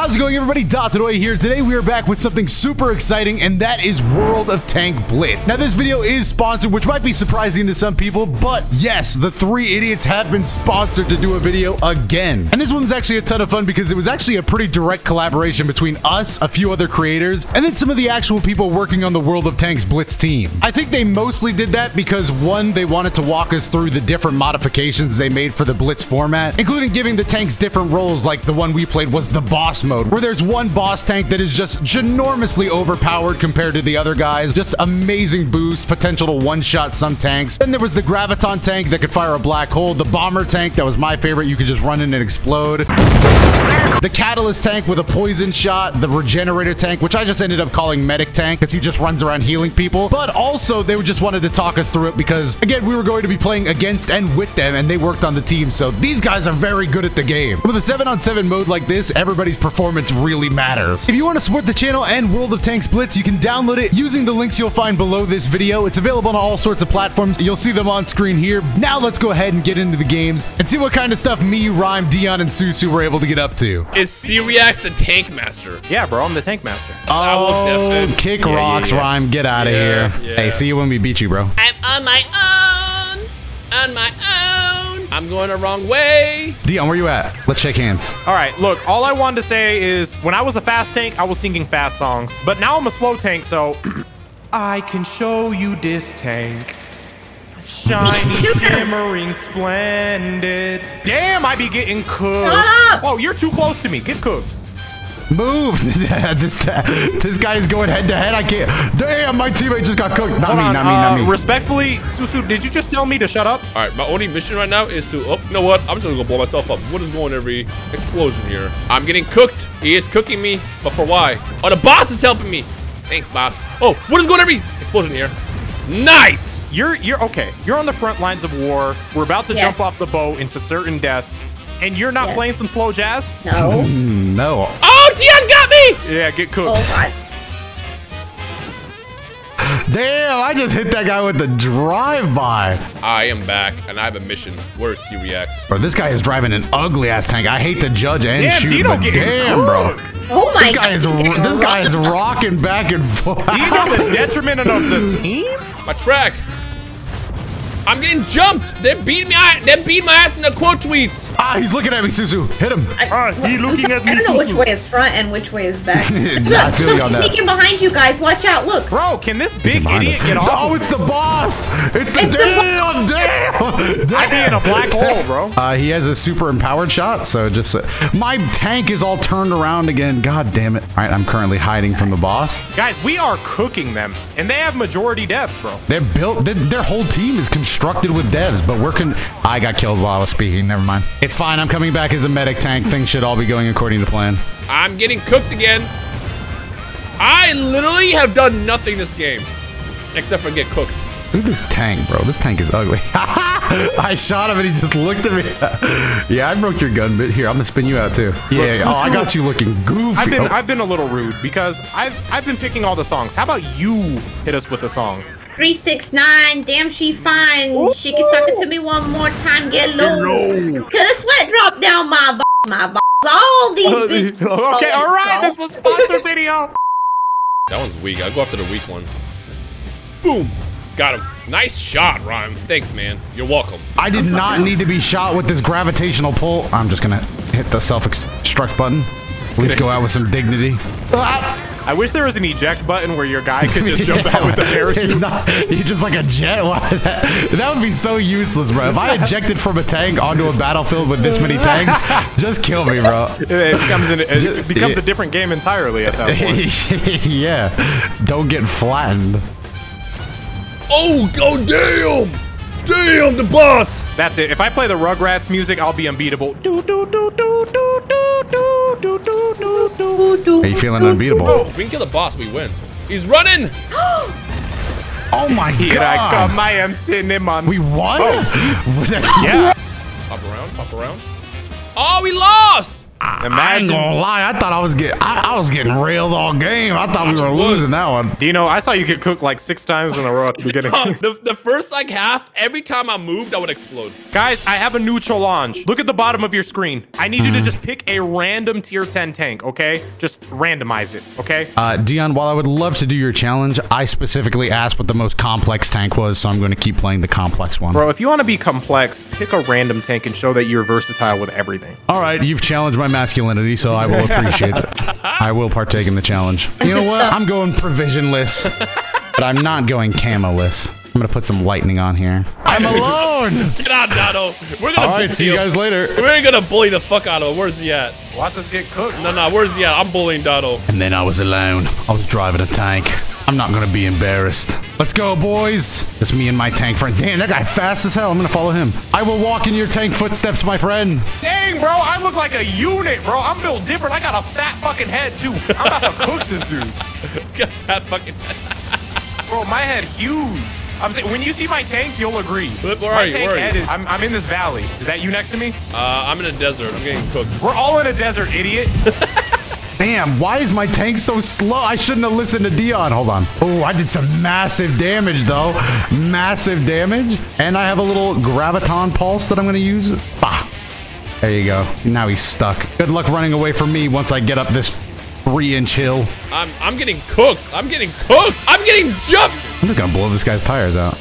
How's it going, everybody? DotoDoya here. Today we are back with something super exciting, and that is World of Tank Blitz. Now, this video is sponsored, which might be surprising to some people, but yes, the three idiots have been sponsored to do a video again. And this one's actually a ton of fun because it was actually a pretty direct collaboration between us, a few other creators, and then some of the actual people working on the World of Tanks Blitz team. I think they mostly did that because, one, they wanted to walk us through the different modifications they made for the Blitz format, including giving the tanks different roles, like the one we played was the boss mode, where there's one boss tank that is just ginormously overpowered compared to the other guys, just amazing boosts, potential to one-shot some tanks. Then there was the graviton tank that could fire a black hole, the bomber tank that was my favorite, you could just run in and explode, the catalyst tank with a poison shot, the regenerator tank, which I just ended up calling medic tank because he just runs around healing people. But also they just wanted to talk us through it because, again, we were going to be playing against and with them, and they worked on the team, so these guys are very good at the game. With a 7-on-7 mode like this, everybody's performance really matters. If you want to support the channel and World of Tanks Blitz, you can download it using the links you'll find below this video. It's available on all sorts of platforms. You'll see them on screen here. Now let's go ahead and get into the games and see what kind of stuff me, Rhyme, Dion, and Susu were able to get up to. Is Seereax the tank master? Yeah, bro, I'm the tank master. Oh, kick rocks, Rhyme. Get out of here. Yeah. Hey, see you when we beat you, bro. I'm on my own. On my own. I'm going the wrong way. Dion, where you at? Let's shake hands. All right, look, all I wanted to say is when I was a fast tank, I was singing fast songs, but now I'm a slow tank, so I can show you this tank. Shiny, shimmering, splendid. Damn, I be getting cooked. Whoa, you're too close to me. Get cooked. Move. This guy is going head to head. I can't. Damn, my teammate just got cooked. Not me. Respectfully, Susu, did you just tell me to shut up? All right, my only mission right now is to. Oh, you know what? I'm just gonna go blow myself up. What is going every explosion here? I'm getting cooked. He is cooking me, but for why? Oh, the boss is helping me. Thanks, boss. Oh, what is going every explosion here? Nice. You're okay. You're on the front lines of war. We're about to jump off the boat into certain death. And you're not playing some slow jazz? No. No. Oh, Dion got me! Yeah, get cooked. Oh, God. Damn, I just hit that guy with the drive-by. I am back, and I have a mission. Where's CVX? Bro, this guy is driving an ugly-ass tank. I hate to judge and shoot, but damn, bro. Oh, my God. This guy is rocking back and forth. Do you know the detriment of the team? My track. I'm getting jumped. They're beating me. They're beating my ass in the quote tweets. Ah, he's looking at me, Susu. Hit him. He's looking at me. I don't know which way is front and which way is back. Sneaking behind you guys. Watch out. Look. Bro, can this big idiot get off? Oh, it's the boss. It's the damn. I be in a black hole, bro. He has a super empowered shot. So just my tank is all turned around again. God damn it. All right, I'm currently hiding from the boss. Guys, we are cooking them, and they have majority deaths, bro. They're built. Their whole team is constructed with devs, but we're I got killed while I was speaking. Never mind. It's fine. I'm coming back as a medic tank. Things should all be going according to plan. I'm getting cooked again. I literally have done nothing this game except for get cooked. Look at this tank, bro. This tank is ugly. I shot him and he just looked at me. Yeah, I broke your gun, but here, I'm gonna spin you out too. Yeah. Oh, I got you looking goofy. I've been a little rude because I've been picking all the songs. How about you hit us with a song? 369, damn she fine. Ooh. She can suck it to me one more time. Get low. Could a sweat drop down my all these bitches. Okay, all right. This was a sponsored video. That one's weak. I'll go after the weak one. Boom. Got him. Nice shot, Rhyme. Thanks, man. You're welcome. I did not need to be shot with this gravitational pull. I'm just going to hit the self-destruct button. At least go out with some dignity. Ah. I wish there was an eject button where your guy could just jump out with the parachute. He's just like a jet. That would be so useless, bro. If I ejected from a tank onto a battlefield with this many tanks, just kill me, bro. It becomes a different game entirely at that point. Yeah. Don't get flattened. Oh, damn. Damn, the boss. That's it. If I play the Rugrats music, I'll be unbeatable. Do, do, do, do, do, do, do, do, do, do, do, do. Are you feeling unbeatable? Oh, if we can kill the boss, we win. He's running! Oh my God. Here I come, I am sitting in my... We won? Oh. Yeah. Pop around, pop around. Oh, we lost! Imagine. I ain't gonna lie. I thought I was getting railed all game. I thought we were losing that one. Dino, I saw you get cooked like 6 times in a row at the beginning. The first like half, every time I moved, I would explode. Guys, I have a new challenge. Look at the bottom of your screen. I need you to just pick a random tier 10 tank, okay? Just randomize it, okay? Dion, while I would love to do your challenge, I specifically asked what the most complex tank was, so I'm gonna keep playing the complex one. Bro, if you wanna be complex, pick a random tank and show that you're versatile with everything. All right, you've challenged my masculinity, so I will appreciate it. I will partake in the challenge. You know what? I'm going provisionless, but I'm not going camo-less. I'm gonna put some lightning on here. I'm alone! Get out, Dotto. We're gonna Alright, see you guys later. We're gonna bully the fuck out of him. Where's he at? Watch us get cooked. No, where's he at? I'm bullying Dotto. And then I was alone. I was driving a tank. I'm not gonna be embarrassed. Let's go, boys. Just me and my tank friend. Damn, that guy fast as hell. I'm gonna follow him. I will walk in your tank footsteps, my friend. Dang, bro, I look like a unit, bro. I'm built different. I got a fat fucking head, too. I'm about to cook this dude. Got that fucking head. Bro, my head huge. I'm saying, when you see my tank, you'll agree. Where are you? I'm in this valley. Is that you next to me? I'm in a desert. I'm getting cooked. We're all in a desert, idiot. Damn, why is my tank so slow? I shouldn't have listened to Dion. Hold on. Oh, I did some massive damage, though. Massive damage. And I have a little graviton pulse that I'm going to use. Bah. There you go. Now he's stuck. Good luck running away from me once I get up this 3-inch hill. I'm getting cooked. I'm getting cooked. I'm getting jumped. I'm just gonna blow this guy's tires out.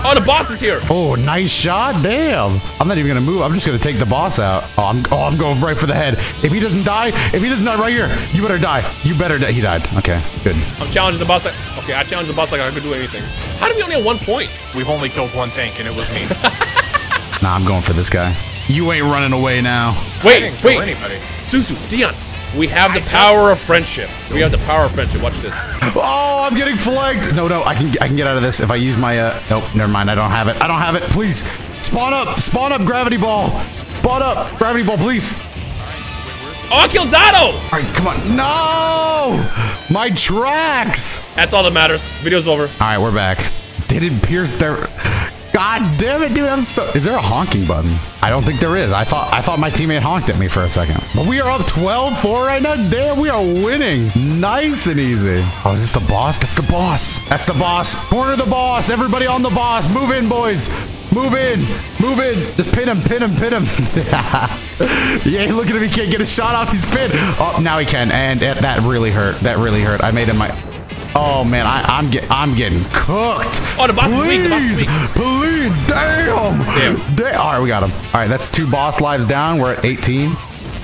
Oh, the boss is here. Oh, nice shot. Damn. I'm not even gonna move. I'm just gonna take the boss out. Oh, I'm going right for the head. If he doesn't die, right here, you better die. You better die. He died. Okay, good. I'm challenging the boss. Okay, I challenged the boss like I could do anything. How did we only have 1 point? We've only killed 1 tank, and it was me. Nah, I'm going for this guy. You ain't running away now. Wait. Anybody. Susu, Dion. We have the power of friendship. We have the power of friendship. Watch this. Oh, I'm getting flanked. No, I can get out of this if I use my. Nope, never mind. I don't have it. Please, spawn up, gravity ball. Please. Oh, I killed Dotto. All right, come on. No, my tracks. That's all that matters. Video's over. All right, we're back. Didn't pierce their. God damn it, dude, I'm so... Is there a honking button? I don't think there is. I thought my teammate honked at me for a second. But we are up 12-4 right now. Damn, we are winning. Nice and easy. Oh, is this the boss? That's the boss. That's the boss. Corner the boss. Everybody on the boss. Move in, boys. Move in. Just pin him. Yeah, look at him. He can't get a shot off. He's pinned. Oh, now he can. And that really hurt. I made him my... Oh man, I'm getting cooked. Oh, the boss is weak. Please, damn. All right, we got him. All right, that's 2 boss lives down. We're at 18,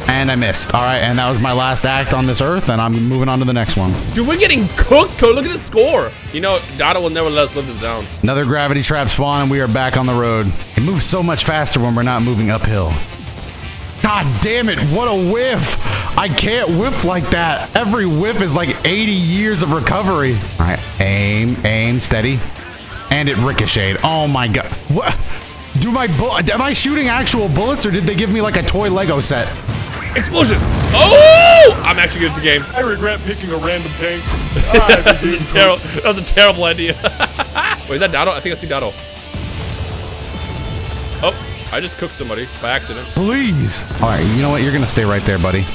and I missed. All right, and that was my last act on this earth, and I'm moving on to the next one. Dude, we're getting cooked. Look at the score. You know, Dada will never let us live this down. Another gravity trap spawn, and we are back on the road. It moves so much faster when we're not moving uphill. God damn it, what a whiff. I can't whiff like that. Every whiff is like 80 years of recovery. All right, aim, steady. And it ricocheted. Oh my God. What? Am I shooting actual bullets or did they give me like a toy Lego set? Explosion. Oh, I'm actually good at the game. I regret picking a random tank. That was a terrible idea. Wait, is that Dotto? I think I see Dotto. Oh. I just cooked somebody by accident. Please. All right, you know what? You're going to stay right there, buddy.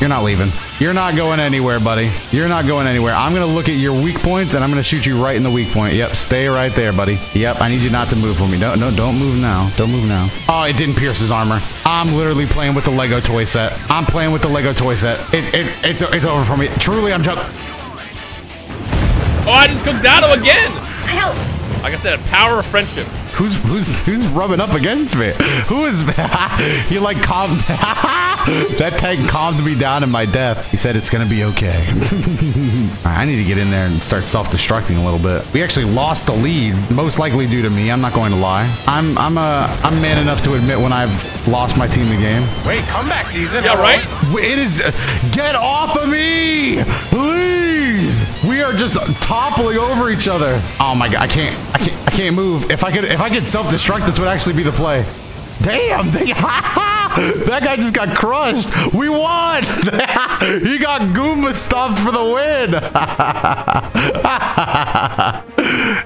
You're not leaving. You're not going anywhere, buddy. You're not going anywhere. I'm going to look at your weak points, and I'm going to shoot you right in the weak point. Yep, stay right there, buddy. Yep, I need you not to move for me. No, don't move now. Don't move now. Oh, it didn't pierce his armor. I'm literally playing with the Lego toy set. It's over for me. Truly, I'm jumping. Oh, I just cooked Dotto again. I helped. Like I said, power of friendship. Who's rubbing up against me? Who is he like calmed? That tank calmed me down in my death. He said it's gonna be okay. I need to get in there and start self-destructing a little bit. We actually lost the lead, most likely due to me. I'm not going to lie. I'm man enough to admit when I've lost my team the game. Wait, comeback season. Yeah, right. It is. Get off of me, please. We are just toppling over each other. Oh my God, I can't move. If I could self-destruct, this would actually be the play. Damn, that guy just got crushed. We won. He got Goomba stomped for the win.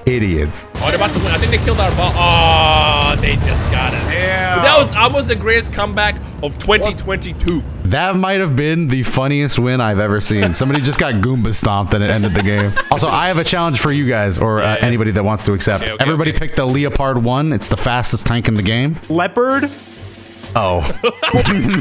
Idiots. Oh, they're about to win. I think they killed our ball. Oh, they just got it. Damn. That was almost the greatest comeback of 2022. That might have been the funniest win I've ever seen. Somebody just got Goomba stomped and it ended the game. Also, I have a challenge for you guys, or anybody that wants to accept. Okay, Everybody pick the Leopard 1. It's the fastest tank in the game. Leopard? Oh.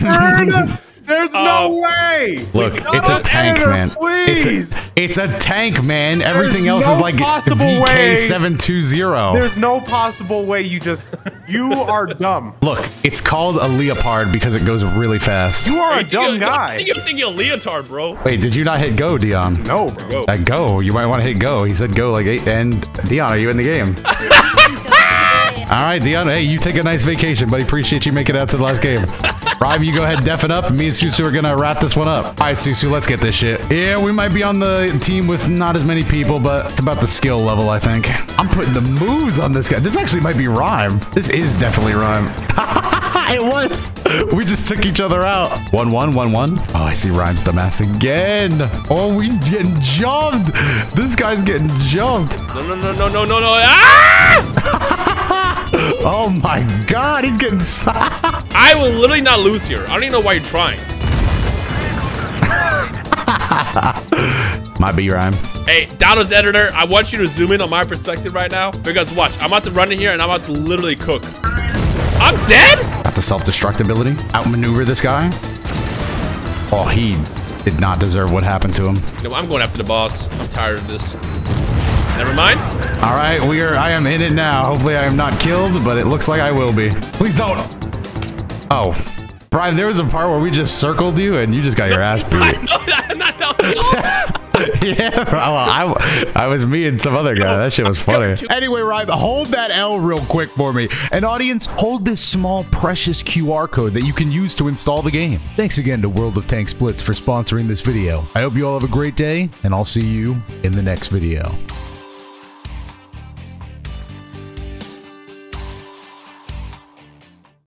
Leopard? There's no way! Look, it's a tank, man. Please! It's a tank, man. Everything else is like VK720. There's no possible way you just... You are dumb. Look, it's called a Leopard because it goes really fast. You are a dumb guy. I think you're thinking a leotard, bro. Wait, did you not hit go, Dion? No, bro. Go. You might want to hit go. He said go like 8. And Dion, are you in the game? All right, Dion. Hey, you take a nice vacation, buddy. Appreciate you making it out to the last game. Rob, you go ahead and deafen up. Me and Susu are going to wrap this one up. All right, Susu, let's get this shit. Yeah, we might be on the team with not as many people, but it's about the skill level, I think. I'm putting the moves on this guy. This actually might be Rhyme. This is definitely Rhyme. It was. We just took each other out. 1-1, 1-1. Oh, I see Rhyme's the mass again. Oh, we getting jumped. This guy's getting jumped. No. Ah! Oh my god, he's getting I will literally not lose here. I don't even know why you're trying. Might be Rhyme. Hey, Doto's editor, I want you to zoom in on my perspective right now. Because watch, I'm about to run in here and I'm about to literally cook. I'm dead? Got the self-destruct ability. Outmaneuver this guy. Oh, he did not deserve what happened to him. You know, I'm going after the boss. I'm tired of this. Never mind. All right, we are. I am in it now. Hopefully, I am not killed, but it looks like I will be. Please don't. Oh, Brian, there was a part where we just circled you and you just got your ass beat. I'm not that. Yeah, bro. Well, I was me and some other guy. That shit was funny. Anyway, Rhyme, hold that L real quick for me. And audience, hold this small, precious QR code that you can use to install the game. Thanks again to World of Tanks Blitz for sponsoring this video. I hope you all have a great day, and I'll see you in the next video.